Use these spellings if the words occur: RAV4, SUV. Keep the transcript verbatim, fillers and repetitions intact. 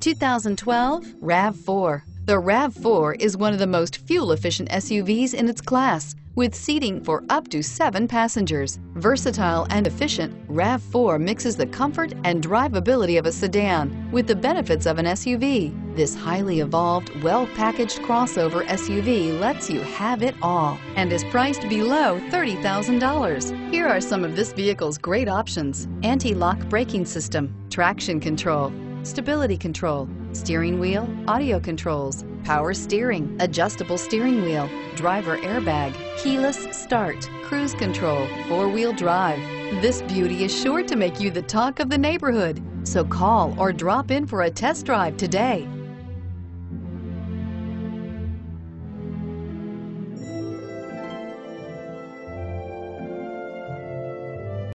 two thousand twelve RAV four. The RAV four is one of the most fuel-efficient S U Vs in its class, with seating for up to seven passengers. Versatile and efficient, RAV four mixes the comfort and drivability of a sedan with the benefits of an S U V. This highly evolved, well-packaged crossover S U V lets you have it all and is priced below thirty thousand dollars. Here are some of this vehicle's great options: anti-lock braking system, traction control, stability control, steering wheel audio controls, power steering, adjustable steering wheel, driver airbag, keyless start, cruise control, four-wheel drive. This beauty is sure to make you the talk of the neighborhood, so call or drop in for a test drive today.